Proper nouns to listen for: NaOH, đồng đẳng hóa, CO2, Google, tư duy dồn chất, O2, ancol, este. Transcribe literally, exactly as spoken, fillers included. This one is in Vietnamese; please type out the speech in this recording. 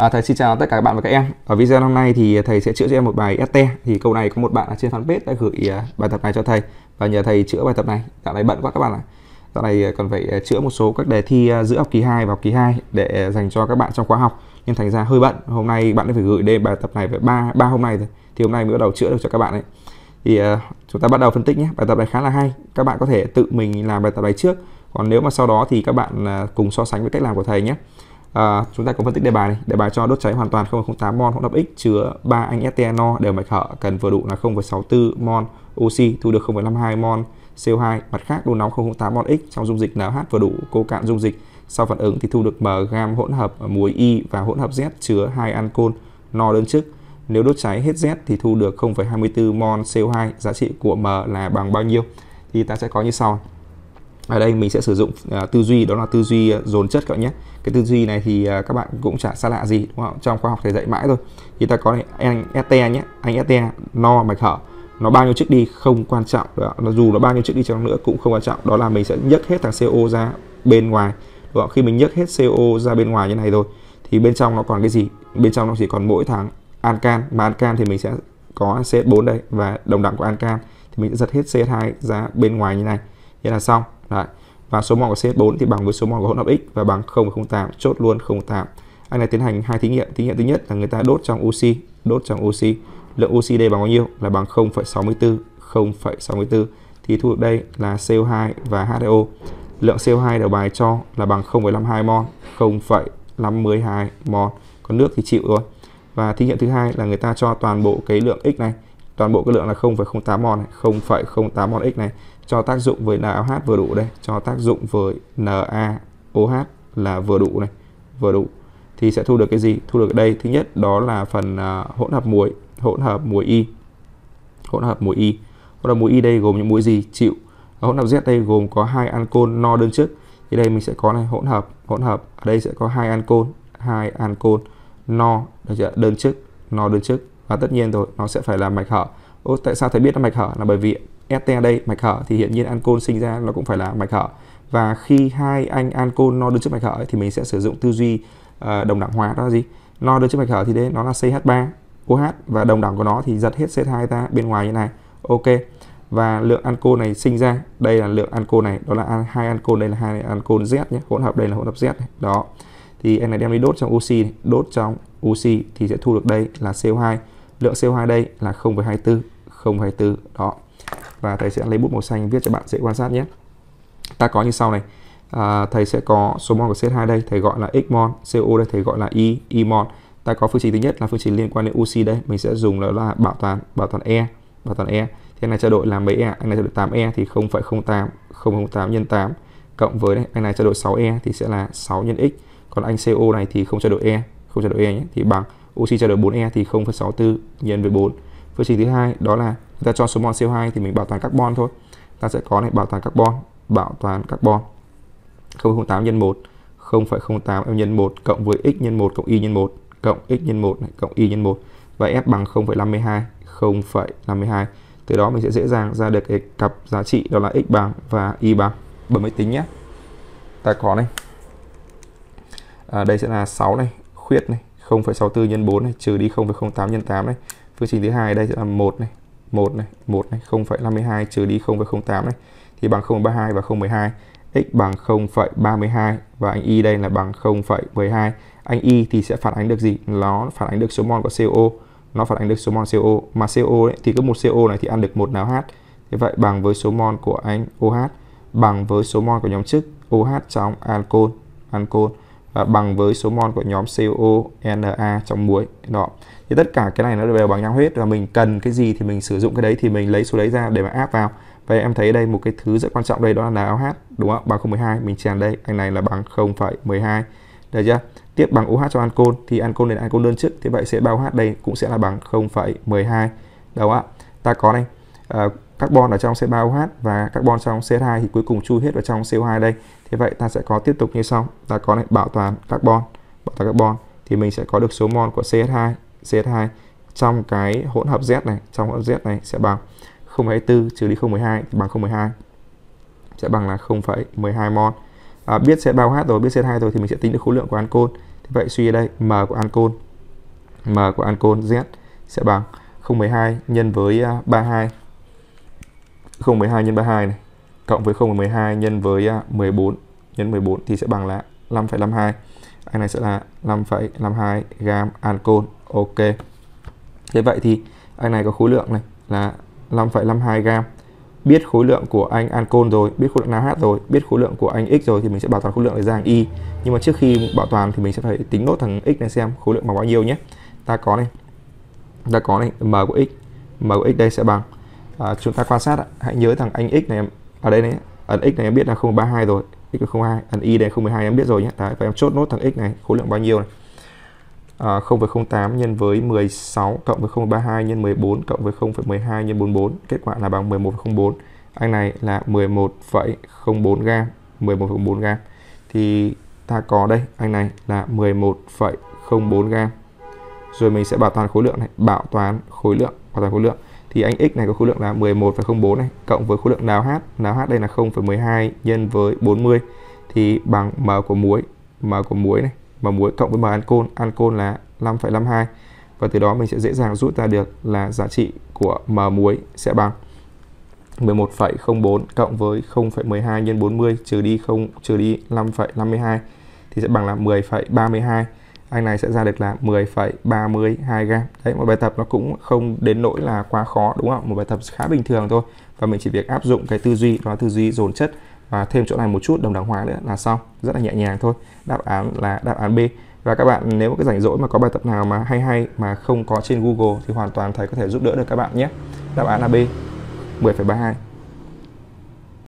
À, thầy xin chào tất cả các bạn và các em. Ở video hôm nay thì thầy sẽ chữa cho em một bài ét tê. Thì câu này có một bạn ở trên fanpage đã gửi bài tập này cho thầy và nhờ thầy chữa bài tập này. Dạo này bận quá các bạn ạ. Dạo này còn phải chữa một số các đề thi giữa học kỳ hai và học kỳ hai để dành cho các bạn trong khóa học, nhưng thành ra hơi bận. Hôm nay bạn đã phải gửi đến bài tập này phải ba ba hôm nay rồi. Thì hôm nay mới bắt đầu chữa được cho các bạn ấy. Thì uh, chúng ta bắt đầu phân tích nhé. Bài tập này khá là hay. Các bạn có thể tự mình làm bài tập này trước. Còn nếu mà sau đó thì các bạn uh, cùng so sánh với cách làm của thầy nhé. À, chúng ta có phân tích đề bài này. Đề bài cho đốt cháy hoàn toàn không phẩy không tám mol hỗn hợp X chứa ba anh etano đều mạch hở cần vừa đủ là không phẩy sáu tư mol oxy thu được không phẩy năm hai mol xê o hai. Mặt khác đun nóng không phẩy không tám mol X trong dung dịch NaOH vừa đủ, cô cạn dung dịch. Sau phản ứng thì thu được mg hỗn hợp muối Y và hỗn hợp Z chứa hai ancol no đơn chức. Nếu đốt cháy hết Z thì thu được không phẩy hai tư mol xê o hai. Giá trị của M là bằng bao nhiêu? Thì ta sẽ có như sau. Ở đây mình sẽ sử dụng uh, tư duy, đó là tư duy uh, dồn chất các bạn nhé. Cái tư duy này thì uh, các bạn cũng chả xa lạ gì đúng không? Trong khóa học thầy dạy mãi rồi. Thì ta có này, anh ete nhé, anh ete no mạch hở, nó bao nhiêu chức đi không quan trọng, nó dù nó bao nhiêu chức đi chăng nữa cũng không quan trọng. Đó là mình sẽ nhấc hết thằng xê o ra bên ngoài đúng không? Khi mình nhấc hết xê o ra bên ngoài như này rồi thì bên trong nó còn cái gì? Bên trong nó chỉ còn mỗi thằng ancan, mà ancan thì mình sẽ có xê ét bốn đây và đồng đẳng của ancan thì mình sẽ giật hết xê ét hai ra bên ngoài như này. Thế là xong. Đấy. Và số mol của xê ét bốn thì bằng với số mol của hỗn hợp X và bằng không phẩy không tám, chốt luôn không phẩy không tám. Anh này tiến hành hai thí nghiệm. Thí nghiệm thứ nhất là người ta đốt trong oxy, đốt trong oxy. Lượng oxy đây bằng bao nhiêu? Là bằng không phẩy sáu tư, không phẩy sáu tư. Thì thu được đây là xê o hai và hát hai ô. Lượng xê o hai đầu bài cho là bằng không phẩy năm hai mol, không phẩy năm hai mol. Còn nước thì chịu rồi. Và thí nghiệm thứ hai là người ta cho toàn bộ cái lượng X này, toàn bộ cái lượng là không phẩy không tám mol này, không phẩy không tám mol X này cho tác dụng với NaOH vừa đủ đây, cho tác dụng với NaOH là vừa đủ này, vừa đủ thì sẽ thu được cái gì? Thu được đây thứ nhất đó là phần uh, hỗn hợp muối, hỗn hợp muối Y, hỗn hợp muối Y. Hỗn hợp muối Y đây gồm những muối gì? Chịu. Ở hỗn hợp Z đây gồm có hai ancol no đơn chức. Thì đây mình sẽ có này hỗn hợp, hỗn hợp ở đây sẽ có hai ancol, hai ancol no đơn chức, no đơn chức. Và tất nhiên rồi nó sẽ phải là mạch hở. Ô, tại sao thầy biết nó mạch hở? Là bởi vì ete đây mạch hở thì hiển nhiên ancol sinh ra nó cũng phải là mạch hở. Và khi hai anh ancol no đơn chức mạch hở thì mình sẽ sử dụng tư duy uh, đồng đẳng hóa, đó là gì? No đơn chức mạch hở thì đấy nó là xê hát ba ô hát và đồng đẳng của nó thì giật hết xê hai ra bên ngoài như này. Ok. Và lượng ancol này sinh ra, đây là lượng ancol này, đó là hai ancol, đây là hai ancol Z nhé, hỗn hợp đây là hỗn hợp Z này. Đó. Thì anh này đem đi đốt trong oxy, này. Đốt trong oxy thì sẽ thu được đây là xê o hai. Lượng xê o hai đây là không phẩy hai tư, không phẩy hai tư đó. Và thầy sẽ lấy bút màu xanh viết cho bạn dễ quan sát nhé. Ta có như sau này. À, thầy sẽ có số mol của xê hai đây, thầy gọi là X mol, xê o đây thầy gọi là Y, Y mol. Ta có phương trình thứ nhất là phương trình liên quan đến oxy đây, mình sẽ dùng đó là bảo toàn, bảo toàn E, bảo toàn E. Thế này trao đổi là mấy E? Anh này trao đổi tám E thì không phẩy không tám, không phẩy không tám nhân tám cộng với đây, anh này trao đổi sáu E thì sẽ là sáu nhân X. Còn anh xê o này thì không trao đổi E, không trao đổi E nhé, thì bằng oxy trao đổi bốn E thì không phẩy sáu tư nhân với bốn. Phương trình thứ hai đó là người ta cho số mol xê o hai thì mình bảo toàn carbon thôi. Ta sẽ có này bảo toàn carbon, bảo toàn carbon. không phẩy không tám nhân một, không phẩy không tám nhân một cộng với x nhân một cộng y nhân một cộng x nhân một này cộng y nhân một và f bằng không phẩy năm hai, không phẩy năm hai. Từ đó mình sẽ dễ dàng ra được cái cặp giá trị đó là x bằng và y bằng. Bấm máy tính nhé. Ta có này. À, đây sẽ là sáu này, khuyết này. không phẩy sáu tư nhân bốn này trừ đi không phẩy không tám nhân tám này. Phương trình thứ hai đây sẽ là một này, một này, một này, không phẩy năm hai trừ đi không phẩy không tám này thì bằng không phẩy ba hai và không phẩy mười hai. X bằng không phẩy ba hai và anh Y đây là bằng không phẩy mười hai. Anh Y thì sẽ phản ánh được gì? Nó phản ánh được số mol của xê o, nó phản ánh được số mol xê o mà xê o ấy, thì cứ một xê o này thì ăn được một NaOH. Thế vậy bằng với số mol của anh OH bằng với số mol của nhóm chức OH trong ancol, ancol. Và bằng với số mol của nhóm CONa trong muối đó. Thì tất cả cái này nó đều bằng nhau hết và mình cần cái gì thì mình sử dụng cái đấy thì mình lấy số đấy ra để mà áp vào. Và em thấy đây một cái thứ rất quan trọng đây đó là NaOH đúng không? Bằng không phẩy mười hai mình chèn đây, anh này là bằng không phẩy mười hai. Được chưa? Tiếp bằng OH cho ancol thì ancol này là ancol đơn chức, thế vậy sẽ bao OH đây cũng sẽ là bằng không phẩy mười hai. Đâu ạ? Ta có đây à, carbon ở trong xê ba ô hát và carbon trong xê hai thì cuối cùng chui hết vào trong xê o hai đây. Thế vậy ta sẽ có tiếp tục như sau. Ta có này bảo toàn carbon, bảo toàn carbon thì mình sẽ có được số mol của xê hát hai, xê hát hai trong cái hỗn hợp Z này, trong hỗn hợp Z này sẽ bằng không phẩy hai tư trừ đi không phẩy mười hai thì bằng không phẩy mười hai. Sẽ bằng là không phẩy mười hai mol. À, biết xê ba ô hát rồi, biết xê hai rồi thì mình sẽ tính được khối lượng của ancol. Vậy suy ở đây M của ancol, M của ancol Z sẽ bằng không phẩy mười hai nhân với ba mươi hai, không phẩy mười hai nhân ba mươi hai này cộng với không phẩy mười hai nhân với mười bốn, nhân mười bốn thì sẽ bằng là năm phẩy năm hai. Anh này sẽ là năm phẩy năm hai gam ancol. Ok. Thế vậy thì anh này có khối lượng này là năm phẩy năm hai gam. Biết khối lượng của anh ancol rồi, biết khối lượng NaOH rồi, biết khối lượng của anh X rồi thì mình sẽ bảo toàn khối lượng để ra hàng Y. Nhưng mà trước khi bảo toàn thì mình sẽ phải tính nốt thằng X này xem khối lượng bằng bao nhiêu nhé. Ta có này, ta có này M của X, M của X đây sẽ bằng à, chúng ta quan sát ạ. Hãy nhớ thằng anh X này ở đây này, ấn X này em biết là không phẩy ba mươi hai rồi, X là không phẩy hai, ấn Y đây không phẩy mười hai em biết rồi nhé. Đấy, và em chốt nốt thằng X này khối lượng bao nhiêu này. À, không phẩy không tám nhân với mười sáu cộng với không phẩy ba mươi hai nhân mười bốn cộng với không phẩy mười hai nhân bốn mươi bốn, kết quả là bằng mười một phẩy không bốn. Anh này là mười một phẩy không bốn gam, mười một phẩy không bốn gam. Thì ta có đây, anh này là mười một phẩy không bốn gam. Rồi mình sẽ bảo toàn khối lượng này, bảo toàn khối lượng, bảo toàn khối lượng. Thì anh X này có khối lượng là mười một phẩy không bốn này cộng với khối lượng NaOH, NaOH đây là không phẩy mười hai nhân với bốn mươi thì bằng M của muối, M của muối này, mà muối cộng với M ancol, ancol là năm phẩy năm hai, và từ đó mình sẽ dễ dàng rút ra được là giá trị của M muối sẽ bằng mười một phẩy không bốn cộng với không phẩy mười hai nhân bốn mươi trừ đi không trừ đi năm phẩy năm hai thì sẽ bằng là mười phẩy ba mươi hai. Anh này sẽ ra được là mười phẩy ba mươi hai gam. Đấy, một bài tập nó cũng không đến nỗi là quá khó đúng không? Một bài tập khá bình thường thôi, và mình chỉ việc áp dụng cái tư duy đó, tư duy dồn chất và thêm chỗ này một chút đồng đẳng hóa nữa là xong, rất là nhẹ nhàng thôi. Đáp án là đáp án B. Và các bạn nếu có cái rảnh rỗi mà có bài tập nào mà hay hay mà không có trên Google thì hoàn toàn thầy có thể giúp đỡ được các bạn nhé. Đáp án là B, mười phẩy ba mươi hai.